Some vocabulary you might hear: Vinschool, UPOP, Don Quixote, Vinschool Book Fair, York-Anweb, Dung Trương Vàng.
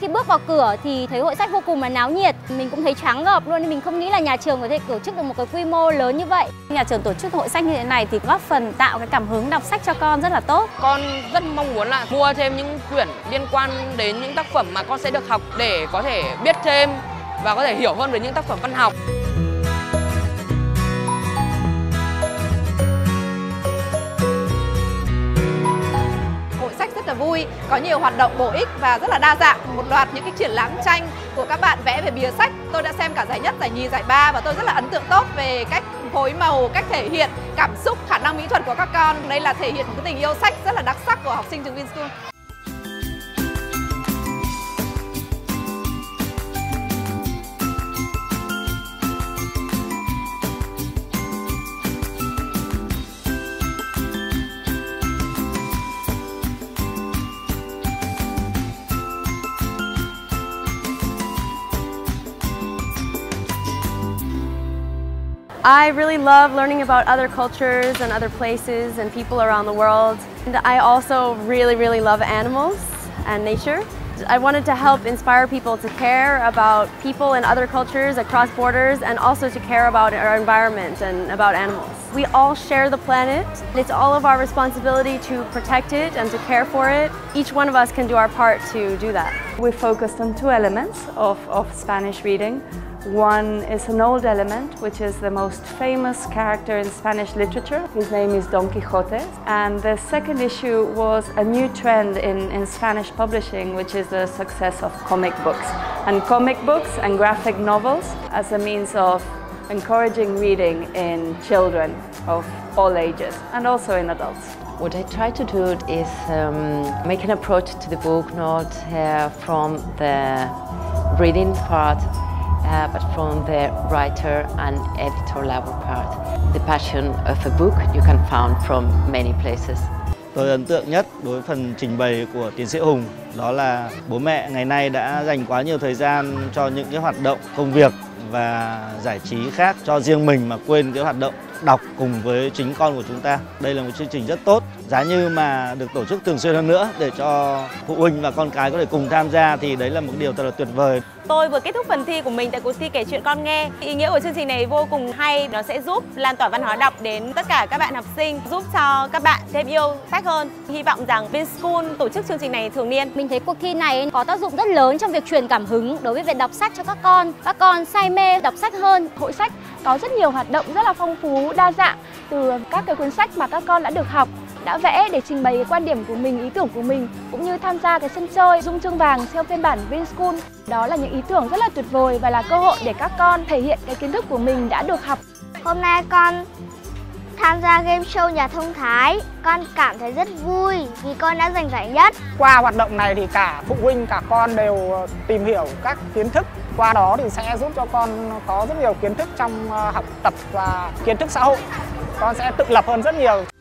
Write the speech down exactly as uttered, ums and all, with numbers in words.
Khi bước vào cửa thì thấy hội sách vô cùng là náo nhiệt, mình cũng thấy choáng ngợp luôn, nên mình không nghĩ là nhà trường có thể tổ chức được một cái quy mô lớn như vậy. Nhà trường tổ chức hội sách như thế này thì góp phần tạo cái cảm hứng đọc sách cho con rất là tốt. Con rất mong muốn là mua thêm những quyển liên quan đến những tác phẩm mà con sẽ được học để có thể biết thêm và có thể hiểu hơn về những tác phẩm văn học. Vui, có nhiều hoạt động bổ ích và rất là đa dạng. Một loạt những cái triển lãm tranh của các bạn vẽ về bìa sách. Tôi đã xem cả giải nhất, giải nhì, giải ba và tôi rất là ấn tượng tốt về cách phối màu, cách thể hiện, cảm xúc, khả năng mỹ thuật của các con. Đây là thể hiện một cái tình yêu sách rất là đặc sắc của học sinh trường Vinschool. I really love learning about other cultures and other places and people around the world. And I also really, really love animals and nature. I wanted to help inspire people to care about people in other cultures across borders and also to care about our environment and about animals. We all share the planet. It's all of our responsibility to protect it and to care for it. Each one of us can do our part to do that. We focused on two elements of, of Spanish reading. One is an old element, which is the most famous character in Spanish literature. His name is Don Quixote. And the second issue was a new trend in, in Spanish publishing, which is the success of comic books. And comic books and graphic novels as a means of encouraging reading in children of all ages and also in adults. What I try to do is um, make an approach to the book not uh, from the reading part, Uh, but from the writer and editor level part. The passion of a book you can find from many places. Tôi ấn tượng nhất đối với phần trình bày của tiến sĩ Hùng đó là bố mẹ ngày nay đã dành quá nhiều thời gian cho những cái hoạt động công việc và giải trí khác cho riêng mình mà quên cái hoạt động đọc cùng với chính con của chúng ta. Đây là một chương trình rất tốt. Giá như mà được tổ chức thường xuyên hơn nữa để cho phụ huynh và con cái có thể cùng tham gia thì đấy là một điều thật là tuyệt vời. Tôi vừa kết thúc phần thi của mình tại cuộc thi kể chuyện con nghe. Ý nghĩa của chương trình này vô cùng hay, nó sẽ giúp lan tỏa văn hóa đọc đến tất cả các bạn học sinh, giúp cho các bạn thêm yêu sách hơn. Hy vọng rằng Vinschool tổ chức chương trình này thường niên. Mình thấy cuộc thi này có tác dụng rất lớn trong việc truyền cảm hứng đối với việc đọc sách cho các con. Các con say mê đọc sách hơn. Hội sách có rất nhiều hoạt động rất là phong phú, đa dạng từ các cái cuốn sách mà các con đã được học, đã vẽ để trình bày cái quan điểm của mình, ý tưởng của mình, cũng như tham gia cái sân chơi Dung Trương Vàng theo phiên bản Vinschool. Đó là những ý tưởng rất là tuyệt vời và là cơ hội để các con thể hiện cái kiến thức của mình đã được học. Hôm nay con tham gia game show nhà thông thái, con cảm thấy rất vui vì con đã giành giải nhất. Qua hoạt động này thì cả phụ huynh, cả con đều tìm hiểu các kiến thức. Qua đó thì sẽ giúp cho con có rất nhiều kiến thức trong học tập và kiến thức xã hội. Con sẽ tự lập hơn rất nhiều.